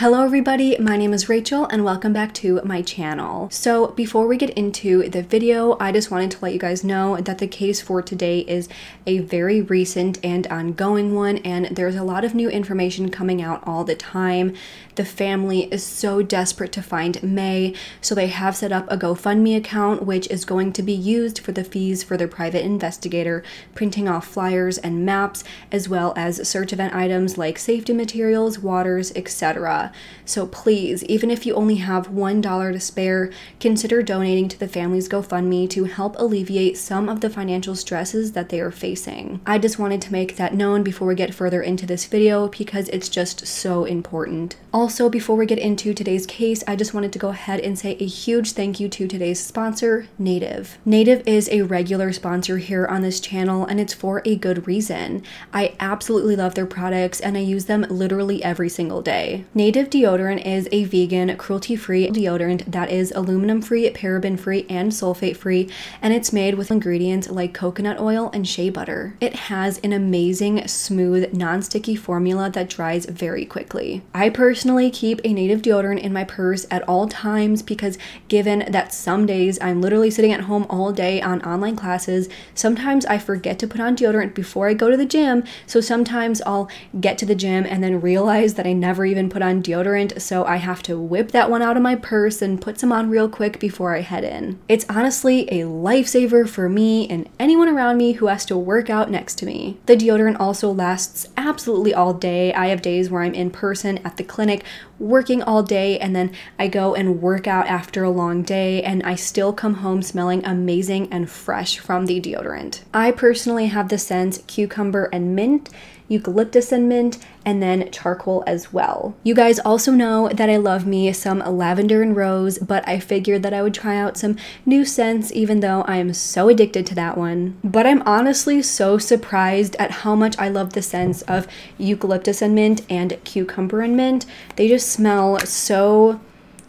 Hello everybody, my name is Rachel and welcome back to my channel. So before we get into the video, I just wanted to let you guys know that the case for today is a very recent and ongoing one, and there's a lot of new information coming out all the time. The family is so desperate to find May, so they have set up a GoFundMe account which is going to be used for the fees for their private investigator, printing off flyers and maps, as well as search event items like safety materials, waters, etc. So please, even if you only have $1 to spare, consider donating to the family's GoFundMe to help alleviate some of the financial stresses that they are facing. I just wanted to make that known before we get further into this video because it's just so important. Also, before we get into today's case, I just wanted to go ahead and say a huge thank you to today's sponsor, Native. Native is a regular sponsor here on this channel, and it's for a good reason. I absolutely love their products and I use them literally every single day. Native Deodorant is a vegan, cruelty-free deodorant that is aluminum-free, paraben-free, and sulfate-free, and it's made with ingredients like coconut oil and shea butter. It has an amazing, smooth, non-sticky formula that dries very quickly. I personally keep a Native Deodorant in my purse at all times because given that some days I'm literally sitting at home all day on online classes, sometimes I forget to put on deodorant before I go to the gym, so sometimes I'll get to the gym and then realize that I never even put on deodorant, so I have to whip that one out of my purse and put some on real quick before I head in. It's honestly a lifesaver for me and anyone around me who has to work out next to me. The deodorant also lasts absolutely all day. I have days where I'm in person at the clinic working all day, and then I go and work out after a long day and I still come home smelling amazing and fresh from the deodorant. I personally have the scents cucumber and mint, eucalyptus and mint, and then charcoal as well. You guys also know that I love me some lavender and rose, but I figured that I would try out some new scents even though I am so addicted to that one. But I'm honestly so surprised at how much I love the scents of eucalyptus and mint and cucumber and mint. They just smell so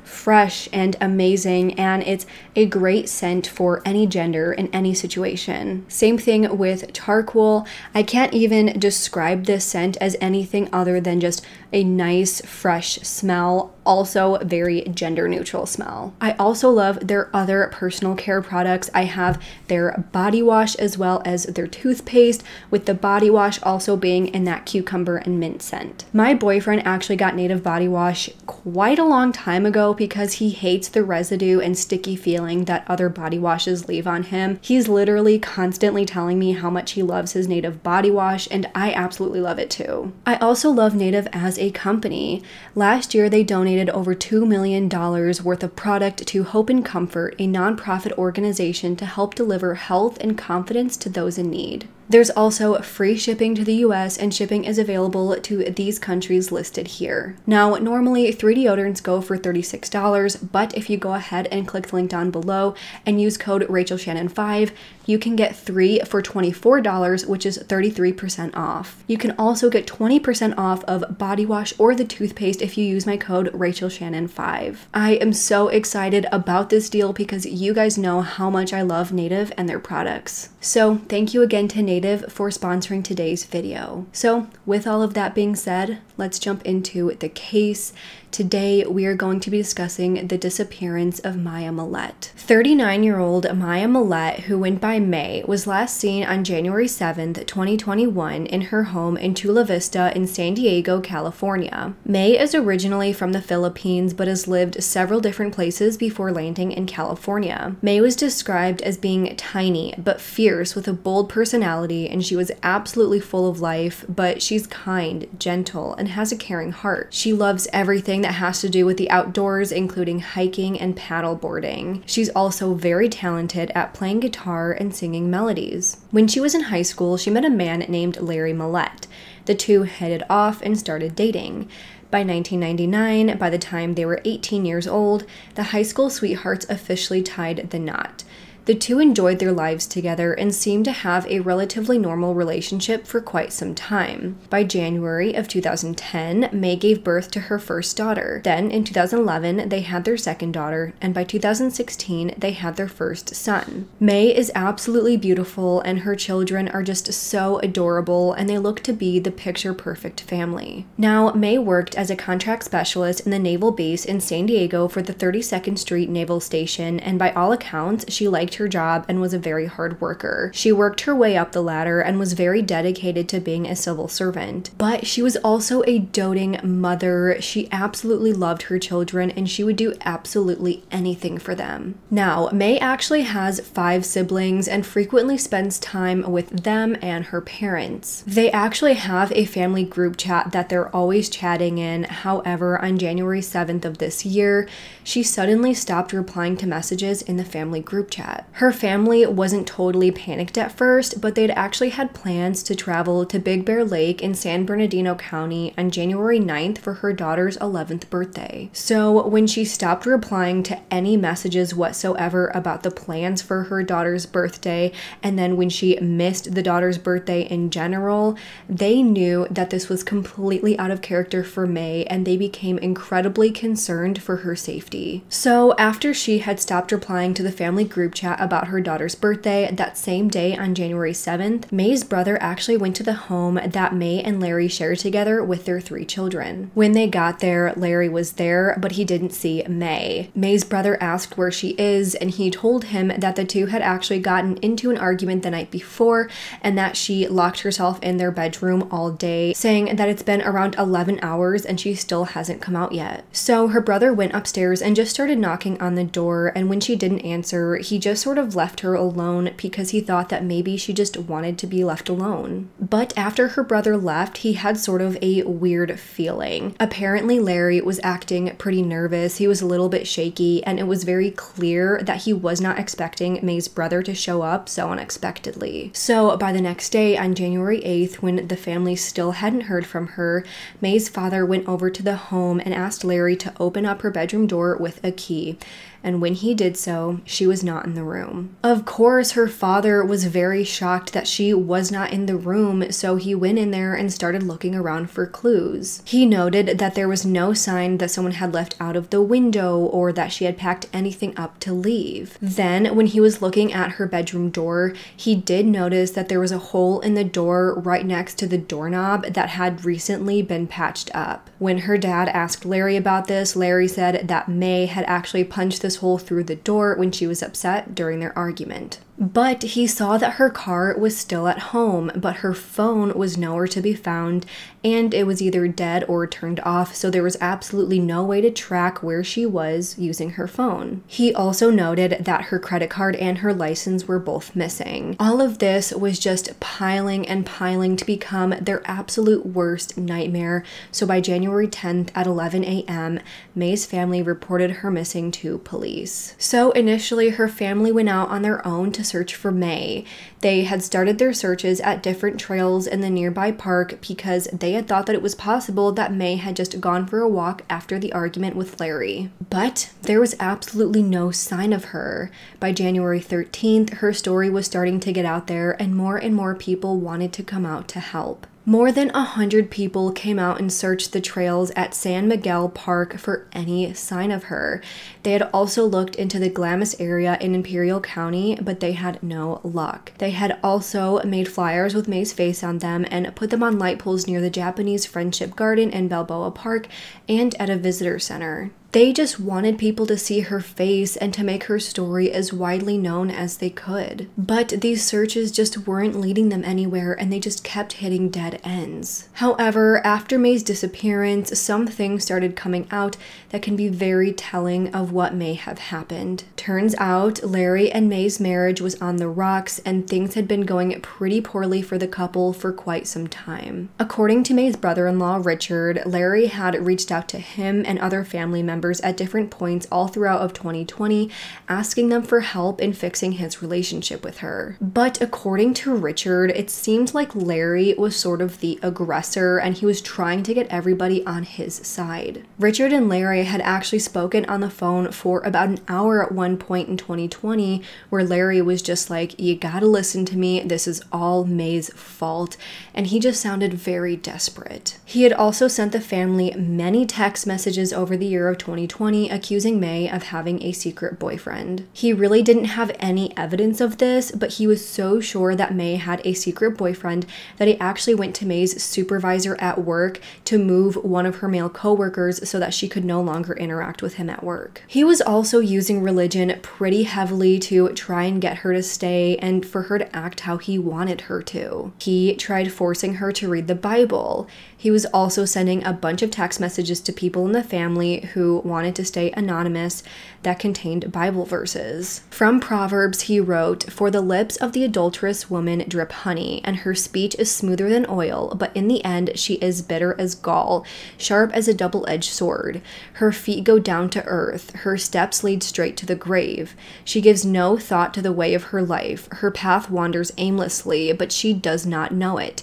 fresh and amazing, and it's a great scent for any gender in any situation. Same thing with charcoal. I can't even describe this scent as anything other than just a nice fresh smell, also very gender neutral smell. I also love their other personal care products. I have their body wash as well as their toothpaste, with the body wash also being in that cucumber and mint scent. My boyfriend actually got Native body wash quite a long time ago because he hates the residue and sticky feeling that other body washes leave on him. He's literally constantly telling me how much he loves his Native body wash, and I absolutely love it too. I also love Native as a company. Last year they donated over $2 million worth of product to Hope and Comfort, a nonprofit organization to help deliver health and confidence to those in need. There's also free shipping to the US, and shipping is available to these countries listed here. Now, normally 3 deodorants go for $36, but if you go ahead and click the link down below and use code RachelShannon5, you can get 3 for $24, which is 33% off. You can also get 20% off of body wash or the toothpaste if you use my code RachelShannon5. I am so excited about this deal because you guys know how much I love Native and their products. So thank you again to Native for sponsoring today's video. So with all of that being said, let's jump into the case. Today we are going to be discussing the disappearance of Maya Millete. 39-year-old Maya Millete, who went by May, was last seen on January 7th, 2021 in her home in Chula Vista in San Diego, California. May is originally from the Philippines but has lived several different places before landing in California. May was described as being tiny but fierce with a bold personality, and she was absolutely full of life, but she's kind, gentle, and has a caring heart. She loves everything that has to do with the outdoors, including hiking and paddle boarding. She's also very talented at playing guitar and singing melodies. When she was in high school, she met a man named Larry Millete. The two headed off and started dating. By 1999, by the time they were 18 years old, the high school sweethearts officially tied the knot. The two enjoyed their lives together and seemed to have a relatively normal relationship for quite some time. By January of 2010, May gave birth to her first daughter. Then, in 2011, they had their second daughter, and by 2016, they had their first son. May is absolutely beautiful, and her children are just so adorable, and they look to be the picture-perfect family. Now, May worked as a contract specialist in the naval base in San Diego for the 32nd Street Naval Station, and by all accounts, she liked her job and was a very hard worker. She worked her way up the ladder and was very dedicated to being a civil servant. But she was also a doting mother. She absolutely loved her children, and she would do absolutely anything for them. Now, May actually has 5 siblings and frequently spends time with them and her parents. They actually have a family group chat that they're always chatting in. However, on January 7th of this year, she suddenly stopped replying to messages in the family group chat. Her family wasn't totally panicked at first, but they'd actually had plans to travel to Big Bear Lake in San Bernardino County on January 9th for her daughter's 11th birthday. So when she stopped replying to any messages whatsoever about the plans for her daughter's birthday, and then when she missed the daughter's birthday in general, they knew that this was completely out of character for May, and they became incredibly concerned for her safety. So after she had stopped replying to the family group chat about her daughter's birthday, that same day on January 7th, May's brother actually went to the home that May and Larry share together with their 3 children. When they got there, Larry was there, but he didn't see May. May's brother asked where she is, and he told him that the two had actually gotten into an argument the night before and that she locked herself in their bedroom all day, saying that it's been around 11 hours and she still hasn't come out yet. So her brother went upstairs and just started knocking on the door, and when she didn't answer, he just sort of left her alone because he thought that maybe she just wanted to be left alone. But after her brother left, he had sort of a weird feeling. Apparently, Larry was acting pretty nervous. He was a little bit shaky, and it was very clear that he was not expecting May's brother to show up so unexpectedly. So by the next day, on January 8th, when the family still hadn't heard from her, May's father went over to the home and asked Larry to open up her bedroom door with a key. And when he did so, she was not in the room. Of course, her father was very shocked that she was not in the room, so he went in there and started looking around for clues. He noted that there was no sign that someone had left out of the window or that she had packed anything up to leave. Then, when he was looking at her bedroom door, he did notice that there was a hole in the door right next to the doorknob that had recently been patched up. When her dad asked Larry about this, Larry said that May had actually punched this hole through the door when she was upset during their argument. But he saw that her car was still at home, but her phone was nowhere to be found, and it was either dead or turned off, so there was absolutely no way to track where she was using her phone. He also noted that her credit card and her license were both missing. All of this was just piling and piling to become their absolute worst nightmare, so by January 10th at 11 a.m., May's family reported her missing to police. So initially, her family went out on their own to search for May. They had started their searches at different trails in the nearby park because they had thought that it was possible that May had just gone for a walk after the argument with Larry. But there was absolutely no sign of her. By January 13th, her story was starting to get out there, and more people wanted to come out to help. More than 100 people came out and searched the trails at San Miguel Park for any sign of her. They had also looked into the Glamis area in Imperial County, but they had no luck. They had also made flyers with May's face on them and put them on light poles near the Japanese Friendship Garden in Balboa Park and at a visitor center. They just wanted people to see her face and to make her story as widely known as they could. But these searches just weren't leading them anywhere, and they just kept hitting dead ends. However, after May's disappearance, some things started coming out that can be very telling of what may have happened. Turns out, Larry and May's marriage was on the rocks, and things had been going pretty poorly for the couple for quite some time. According to May's brother-in-law, Richard, Larry had reached out to him and other family members members at different points all throughout of 2020, asking them for help in fixing his relationship with her. But according to Richard, it seemed like Larry was sort of the aggressor and he was trying to get everybody on his side. Richard and Larry had actually spoken on the phone for about an hour at one point in 2020, where Larry was just like, "You gotta listen to me, this is all May's fault," and he just sounded very desperate. He had also sent the family many text messages over the year of 2020 accusing May of having a secret boyfriend. He really didn't have any evidence of this, but he was so sure that May had a secret boyfriend that he actually went to May's supervisor at work to move one of her male co-workers so that she could no longer interact with him at work. He was also using religion pretty heavily to try and get her to stay and for her to act how he wanted her to. He tried forcing her to read the Bible. He was also sending a bunch of text messages to people in the family who wanted to stay anonymous that contained Bible verses. From Proverbs, he wrote, "For the lips of the adulterous woman drip honey, and her speech is smoother than oil, but in the end she is bitter as gall, sharp as a double-edged sword. Her feet go down to earth, her steps lead straight to the grave. She gives no thought to the way of her life, her path wanders aimlessly, but she does not know it.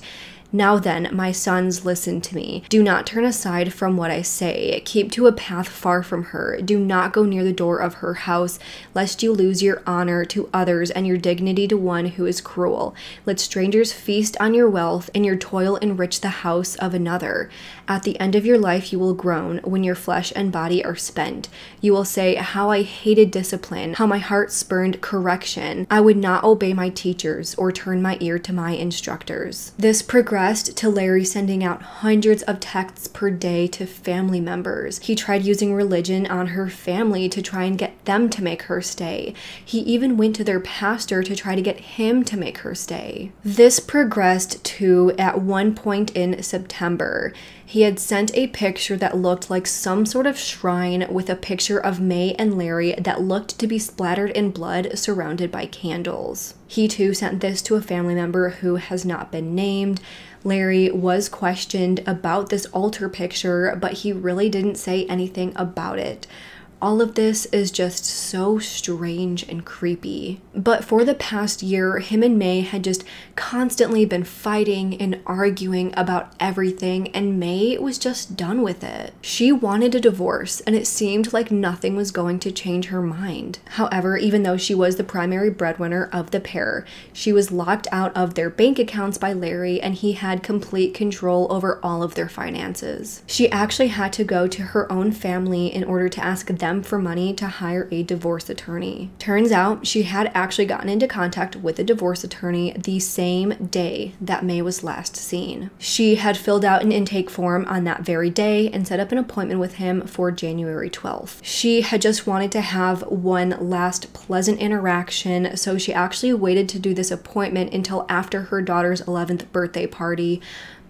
Now then, my sons, listen to me. Do not turn aside from what I say. Keep to a path far from her. Do not go near the door of her house, lest you lose your honor to others and your dignity to one who is cruel. Let strangers feast on your wealth, and your toil enrich the house of another. At the end of your life you will groan when your flesh and body are spent. You will say, how I hated discipline, how my heart spurned correction. I would not obey my teachers or turn my ear to my instructors." This progressed to Larry sending out hundreds of texts per day to family members. He tried using religion on her family to try and get them to make her stay. He even went to their pastor to try to get him to make her stay. This progressed to, at one point in September, he had sent a picture that looked like some sort of shrine with a picture of May and Larry that looked to be splattered in blood surrounded by candles. He too sent this to a family member who has not been named. Larry was questioned about this altar picture, but he really didn't say anything about it. All of this is just so strange and creepy. But for the past year, him and May had just constantly been fighting and arguing about everything, and May was just done with it. She wanted a divorce, and it seemed like nothing was going to change her mind. However, even though she was the primary breadwinner of the pair, she was locked out of their bank accounts by Larry, and he had complete control over all of their finances. She actually had to go to her own family in order to ask them for money to hire a divorce attorney. Turns out she had actually gotten into contact with a divorce attorney the same day that May was last seen. She had filled out an intake form on that very day and set up an appointment with him for January 12th. She had just wanted to have one last pleasant interaction, so she actually waited to do this appointment until after her daughter's 11th birthday party.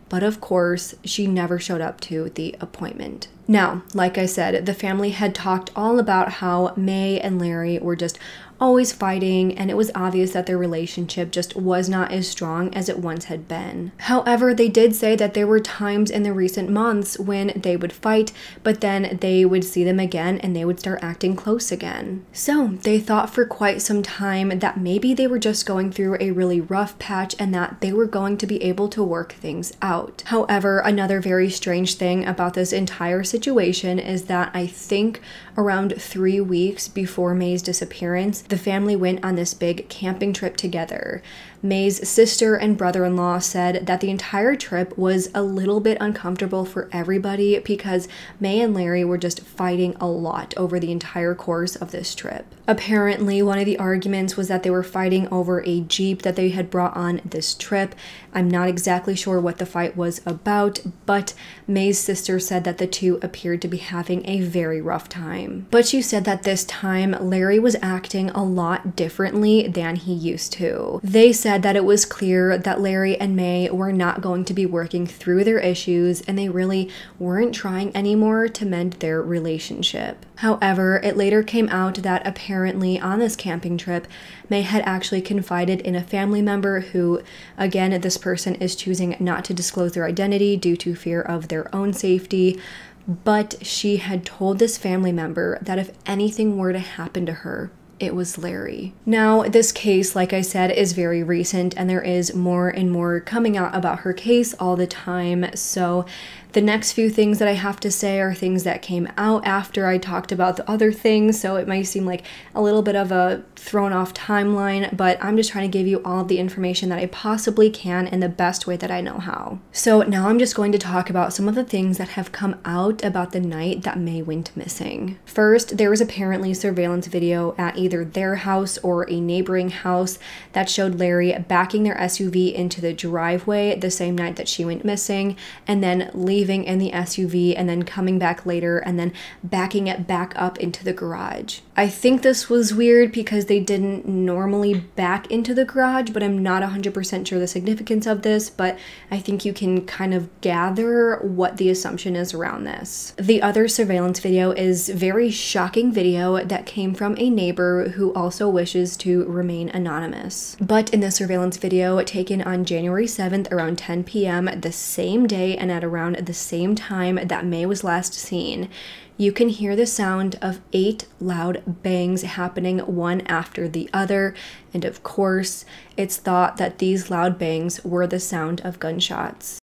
But of course, she never showed up to the appointment. Now, like I said, the family had talked all about how May and Larry were just always fighting, and it was obvious that their relationship just was not as strong as it once had been. However, they did say that there were times in the recent months when they would fight, but then they would see them again and they would start acting close again. So they thought for quite some time that maybe they were just going through a really rough patch and that they were going to be able to work things out. However, another very strange thing about this entire situation is that I think around 3 weeks before May's disappearance, the family went on this big camping trip together. May's sister and brother-in-law said that the entire trip was a little bit uncomfortable for everybody because May and Larry were just fighting a lot over the entire course of this trip. Apparently, one of the arguments was that they were fighting over a Jeep that they had brought on this trip. I'm not exactly sure what the fight was about, but May's sister said that the two appeared to be having a very rough time. But she said that this time, Larry was acting a lot differently than he used to. They said that it was clear that Larry and May were not going to be working through their issues and they really weren't trying anymore to mend their relationship. However, it later came out that apparently on this camping trip, May had actually confided in a family member who, again, this person is choosing not to disclose their identity due to fear of their own safety. But she had told this family member that if anything were to happen to her, it was Larry. Now, this case, like I said, is very recent, and there is more and more coming out about her case all the time. So the next few things that I have to say are things that came out after I talked about the other things, so it might seem like a little bit of a thrown off timeline, but I'm just trying to give you all of the information that I possibly can in the best way that I know how. So now I'm just going to talk about some of the things that have come out about the night that May went missing. First, there was apparently surveillance video at either their house or a neighboring house that showed Larry backing their SUV into the driveway the same night that she went missing, and then leaving in the SUV and then coming back later and then backing it back up into the garage. I think this was weird because they didn't normally back into the garage, but I'm not 100% sure the significance of this, but I think you can kind of gather what the assumption is around this. The other surveillance video is very shocking video that came from a neighbor who also wishes to remain anonymous. But in the surveillance video taken on January 7th around 10 p.m. the same day and at around the same time that May was last seen, you can hear the sound of 8 loud bangs happening one after the other, and of course, it's thought that these loud bangs were the sound of gunshots.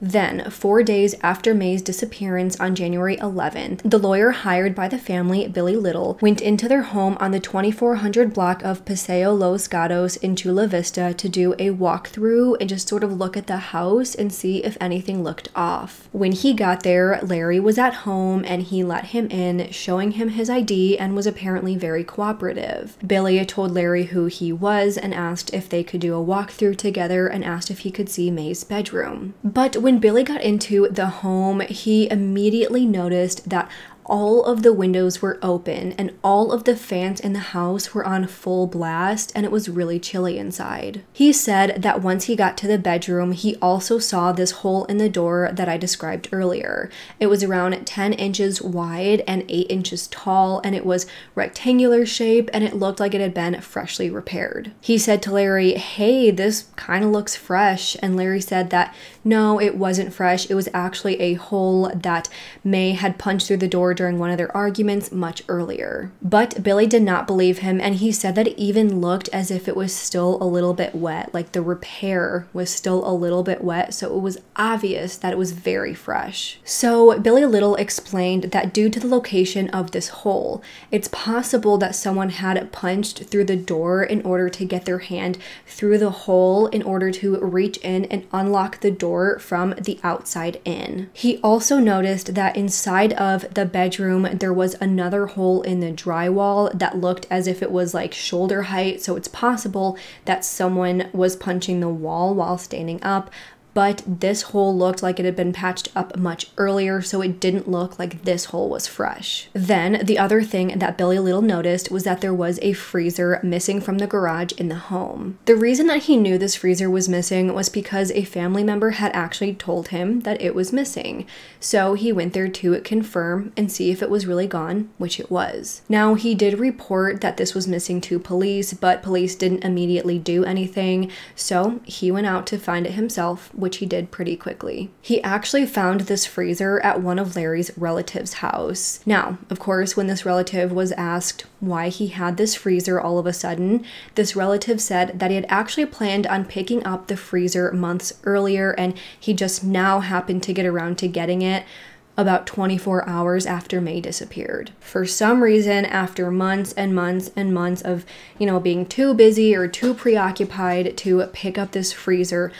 Then, 4 days after May's disappearance on January 11th, the lawyer hired by the family, Billy Little, went into their home on the 2400 block of Paseo Los Gatos in Chula Vista to do a walkthrough and just sort of look at the house and see if anything looked off. When he got there, Larry was at home and he let him in, showing him his ID, and was apparently very cooperative. Billy told Larry who he was and asked if they could do a walkthrough together and asked if he could see May's bedroom. But when Billy got into the home, he immediately noticed that all of the windows were open and all of the fans in the house were on full blast, and it was really chilly inside. He said that once he got to the bedroom, he also saw this hole in the door that I described earlier. It was around 10 inches wide and 8 inches tall, and it was rectangular shape, and it looked like it had been freshly repaired. He said to Larry, "Hey, this kind of looks fresh," and Larry said that no, it wasn't fresh. It was actually a hole that May had punched through the door during one of their arguments much earlier. But Billy did not believe him, and he said that it even looked as if it was still a little bit wet, like the repair was still a little bit wet, so it was obvious that it was very fresh. So Billy Little explained that due to the location of this hole, it's possible that someone had punched through the door in order to get their hand through the hole in order to reach in and unlock the door from the outside in. He also noticed that inside of the bedroom, there was another hole in the drywall that looked as if it was like shoulder height, so it's possible that someone was punching the wall while standing up, but this hole looked like it had been patched up much earlier, so it didn't look like this hole was fresh. Then, the other thing that Billy Little noticed was that there was a freezer missing from the garage in the home. The reason that he knew this freezer was missing was because a family member had actually told him that it was missing, so he went there to confirm and see if it was really gone, which it was. Now, he did report that this was missing to police, but police didn't immediately do anything, so he went out to find it himself which he did pretty quickly. He actually found this freezer at one of Larry's relative's house. Now, of course, when this relative was asked why he had this freezer all of a sudden, this relative said that he had actually planned on picking up the freezer months earlier, and he just now happened to get around to getting it about 24 hours after May disappeared. For some reason, after months and months and months of, being too busy or too preoccupied to pick up this freezer,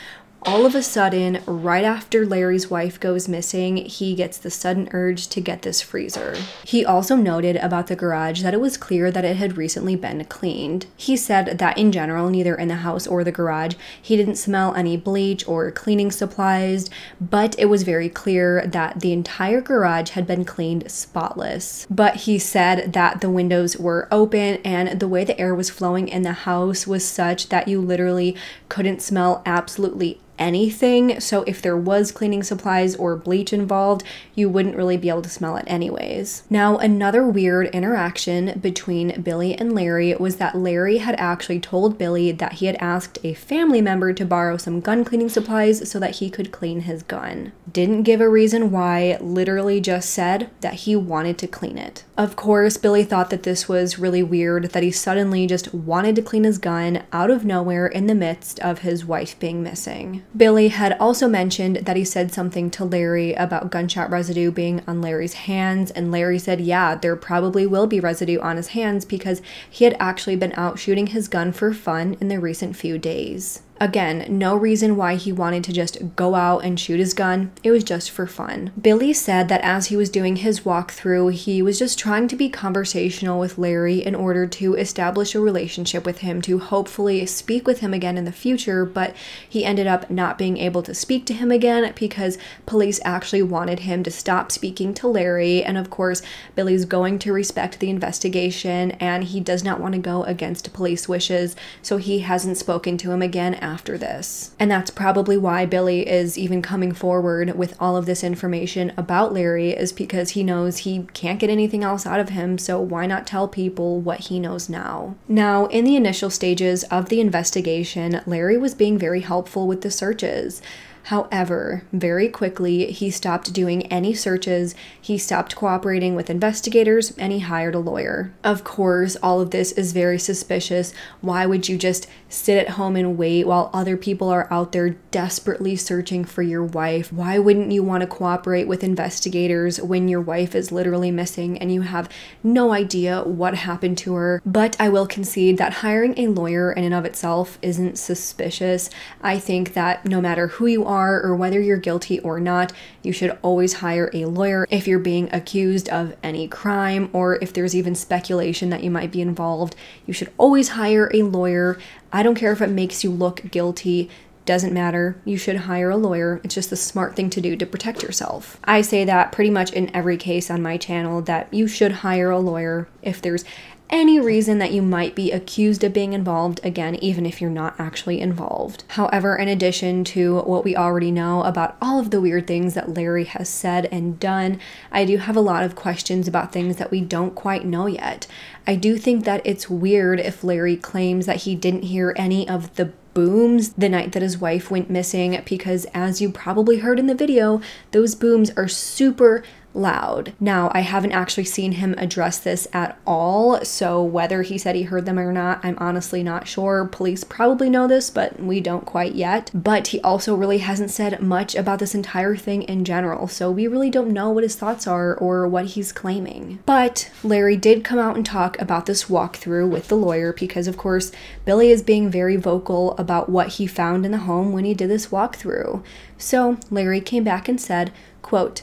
all of a sudden, right after Larry's wife goes missing, he gets the sudden urge to get this freezer. He also noted about the garage that it was clear that it had recently been cleaned. He said that in general, neither in the house or the garage, he didn't smell any bleach or cleaning supplies, but it was very clear that the entire garage had been cleaned spotless. But he said that the windows were open and the way the air was flowing in the house was such that you literally couldn't smell absolutely anything, so if there was cleaning supplies or bleach involved, you wouldn't really be able to smell it anyways. Now, another weird interaction between Billy and Larry was that Larry had actually told Billy that he had asked a family member to borrow some gun cleaning supplies so that he could clean his gun. Didn't give a reason why, literally just said that he wanted to clean it. Of course, Billy thought that this was really weird, that he suddenly just wanted to clean his gun out of nowhere in the midst of his wife being missing. Billy had also mentioned that he said something to Larry about gunshot residue being on Larry's hands, and Larry said, yeah, there probably will be residue on his hands because he had actually been out shooting his gun for fun in the recent few days. Again, no reason why he wanted to just go out and shoot his gun. It was just for fun. Billy said that as he was doing his walkthrough, he was just trying to be conversational with Larry in order to establish a relationship with him to hopefully speak with him again in the future, but he ended up not being able to speak to him again because police actually wanted him to stop speaking to Larry, and of course, Billy's going to respect the investigation, and he does not want to go against police wishes, so he hasn't spoken to him again after this. And that's probably why Billy is even coming forward with all of this information about Larry, is because he knows he can't get anything else out of him, so why not tell people what he knows now? Now, in the initial stages of the investigation, Larry was being very helpful with the searches. However, very quickly, he stopped doing any searches, he stopped cooperating with investigators, and he hired a lawyer. Of course, all of this is very suspicious. Why would you just sit at home and wait while other people are out there desperately searching for your wife? Why wouldn't you want to cooperate with investigators when your wife is literally missing and you have no idea what happened to her? But I will concede that hiring a lawyer in and of itself isn't suspicious. I think that no matter who you are or whether you're guilty or not, you should always hire a lawyer if you're being accused of any crime, or if there's even speculation that you might be involved. You should always hire a lawyer. I don't care if it makes you look guilty. Doesn't matter. You should hire a lawyer. It's just the smart thing to do to protect yourself. I say that pretty much in every case on my channel, that you should hire a lawyer if there's any reason that you might be accused of being involved, again, even if you're not actually involved. However, in addition to what we already know about all of the weird things that Larry has said and done, I do have a lot of questions about things that we don't quite know yet. I do think that it's weird if Larry claims that he didn't hear any of the booms the night that his wife went missing, because as you probably heard in the video, those booms are super loud. Now, I haven't actually seen him address this at all, so whether he said he heard them or not, I'm honestly not sure. Police probably know this, but we don't quite yet. But he also really hasn't said much about this entire thing in general, so we really don't know what his thoughts are or what he's claiming. But Larry did come out and talk about this walkthrough with the lawyer, because of course, Billy is being very vocal about what he found in the home when he did this walkthrough. So Larry came back and said, quote,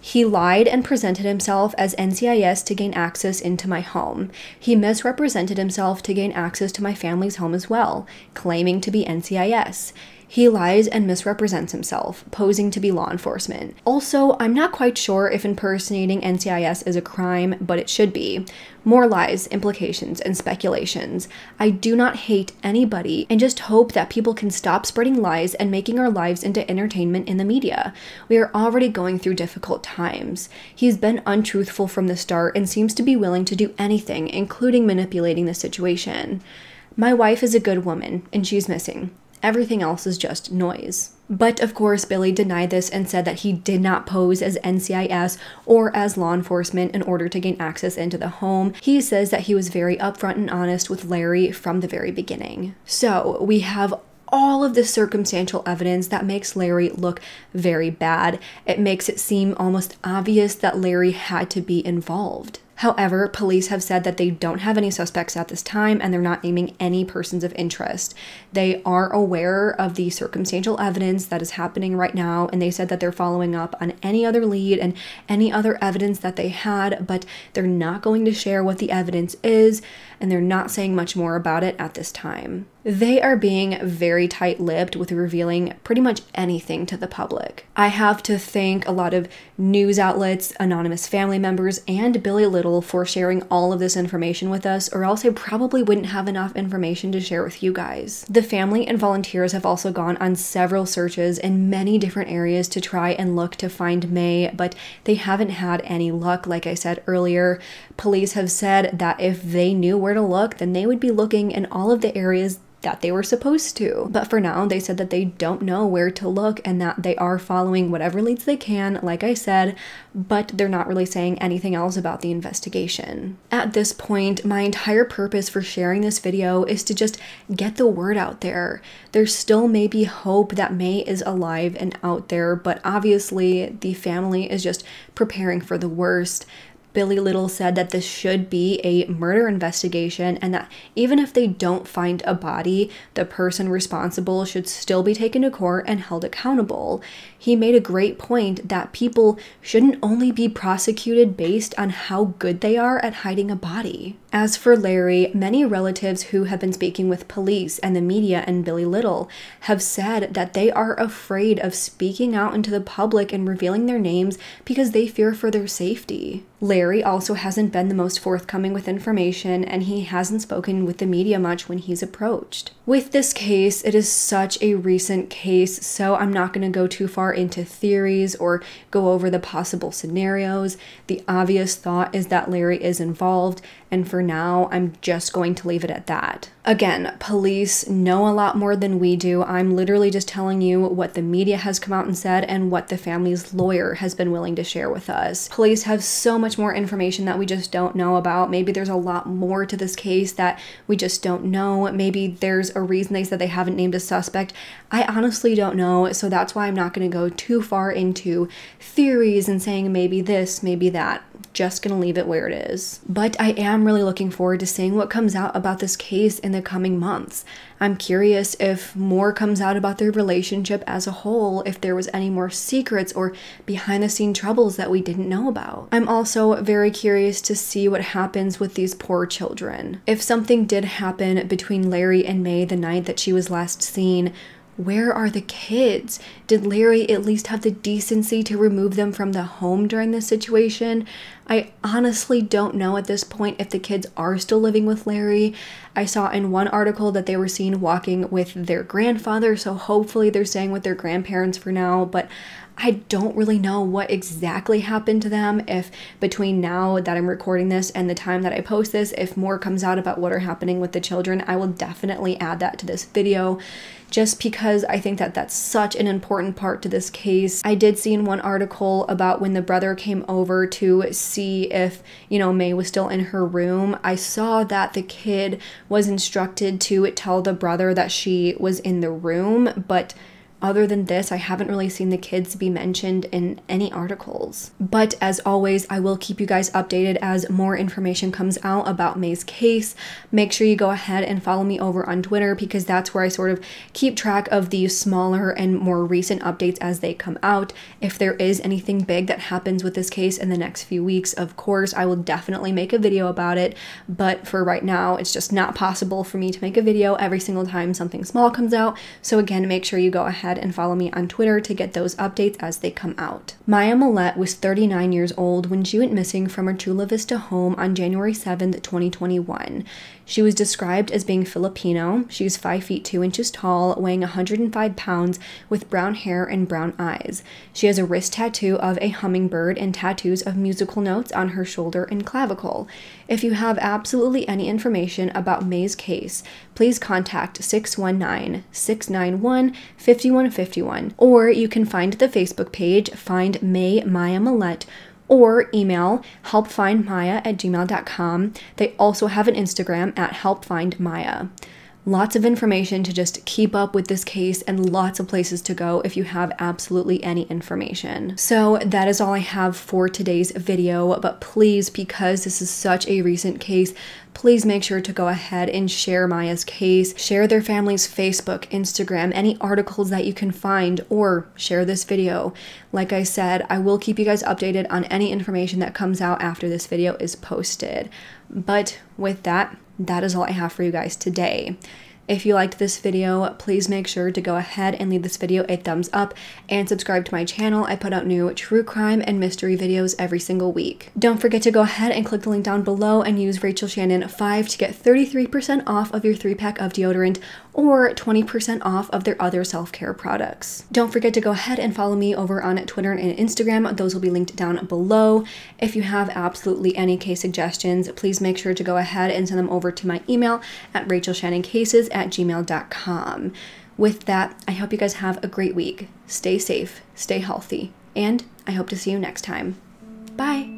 "He lied and presented himself as NCIS to gain access into my home. He misrepresented himself to gain access to my family's home as well, claiming to be NCIS. He lies and misrepresents himself, posing to be law enforcement. Also, I'm not quite sure if impersonating NCIS is a crime, but it should be. More lies, implications, and speculations. I do not hate anybody and just hope that people can stop spreading lies and making our lives into entertainment in the media. We are already going through difficult times. He's been untruthful from the start and seems to be willing to do anything, including manipulating the situation. My wife is a good woman, and she's missing. Everything else is just noise." But of course, Billy denied this and said that he did not pose as NCIS or as law enforcement in order to gain access into the home. He says that he was very upfront and honest with Larry from the very beginning. So we have all of the circumstantial evidence that makes Larry look very bad. It makes it seem almost obvious that Larry had to be involved. However, police have said that they don't have any suspects at this time and they're not naming any persons of interest. They are aware of the circumstantial evidence that is happening right now, and they said that they're following up on any other lead and any other evidence that they had, but they're not going to share what the evidence is, and they're not saying much more about it at this time. They are being very tight-lipped with revealing pretty much anything to the public. I have to thank a lot of news outlets, anonymous family members, and Billy Little for sharing all of this information with us, or else I probably wouldn't have enough information to share with you guys. The family and volunteers have also gone on several searches in many different areas to try and look to find May, but they haven't had any luck. Like I said earlier, police have said that if they knew where to look, then they would be looking in all of the areas that they were supposed to. But for now, they said that they don't know where to look and that they are following whatever leads they can, like I said, but they're not really saying anything else about the investigation. At this point, my entire purpose for sharing this video is to just get the word out there. There still may be hope that May is alive and out there, but obviously the family is just preparing for the worst. Billy Little said that this should be a murder investigation and that even if they don't find a body, the person responsible should still be taken to court and held accountable. He made a great point that people shouldn't only be prosecuted based on how good they are at hiding a body. As for Larry, many relatives who have been speaking with police and the media and Billy Little have said that they are afraid of speaking out into the public and revealing their names because they fear for their safety. Larry also hasn't been the most forthcoming with information, and he hasn't spoken with the media much when he's approached. With this case, it is such a recent case, so I'm not going to go too far into theories or go over the possible scenarios. The obvious thought is that Larry is involved, and for now, I'm just going to leave it at that. Again, police know a lot more than we do. I'm literally just telling you what the media has come out and said and what the family's lawyer has been willing to share with us. Police have so much more information that we just don't know about. Maybe there's a lot more to this case that we just don't know. Maybe there's a reason they said they haven't named a suspect. I honestly don't know, so that's why I'm not going to go too far into theories and saying maybe this, maybe that. Just gonna leave it where it is. But I am really looking forward to seeing what comes out about this case in the coming months. I'm curious if more comes out about their relationship as a whole, if there was any more secrets or behind-the-scenes troubles that we didn't know about. I'm also very curious to see what happens with these poor children. If something did happen between Larry and May the night that she was last seen, where are the kids? Did Larry at least have the decency to remove them from the home during this situation? I honestly don't know at this point if the kids are still living with Larry. I saw in one article that they were seen walking with their grandfather, so hopefully they're staying with their grandparents for now, but I don't really know what exactly happened to them. If between now that I'm recording this and the time that I post this, if more comes out about what are happening with the children, I will definitely add that to this video just because I think that that's such an important part to this case. I did see in one article about when the brother came over to see if, you know, May was still in her room. I saw that the kid was instructed to tell the brother that she was in the room, but other than this, I haven't really seen the kids be mentioned in any articles. But as always, I will keep you guys updated as more information comes out about May's case. Make sure you go ahead and follow me over on Twitter because that's where I sort of keep track of the smaller and more recent updates as they come out. If there is anything big that happens with this case in the next few weeks, of course, I will definitely make a video about it. But for right now, it's just not possible for me to make a video every single time something small comes out. So again, make sure you go ahead and follow me on Twitter to get those updates as they come out. Maya Millete was 39 years old when she went missing from her Chula Vista home on January 7th, 2021. She was described as being Filipino. She's 5 feet 2 inches tall, weighing 105 pounds, with brown hair and brown eyes. She has a wrist tattoo of a hummingbird and tattoos of musical notes on her shoulder and clavicle. If you have absolutely any information about May's case, please contact 619-691-51 2151, or you can find the Facebook page, Find May Maya Millete, or email helpfindmaya@gmail.com. They also have an Instagram at helpfindmaya. Lots of information to just keep up with this case and lots of places to go if you have absolutely any information. So that is all I have for today's video, but please, because this is such a recent case, please make sure to go ahead and share Maya's case, share their family's Facebook, Instagram, any articles that you can find, or share this video. Like I said, I will keep you guys updated on any information that comes out after this video is posted. But with that is all I have for you guys today. If you liked this video, please make sure to go ahead and leave this video a thumbs up and subscribe to my channel. I put out new true crime and mystery videos every single week. Don't forget to go ahead and click the link down below and use Rachel Shannon 5 to get 33% off of your 3-pack of deodorant or 20% off of their other self-care products. Don't forget to go ahead and follow me over on Twitter and Instagram. Those will be linked down below. If you have absolutely any case suggestions, please make sure to go ahead and send them over to my email at rachelshannoncases@gmail.com. With that, I hope you guys have a great week. Stay safe, stay healthy, and I hope to see you next time. Bye!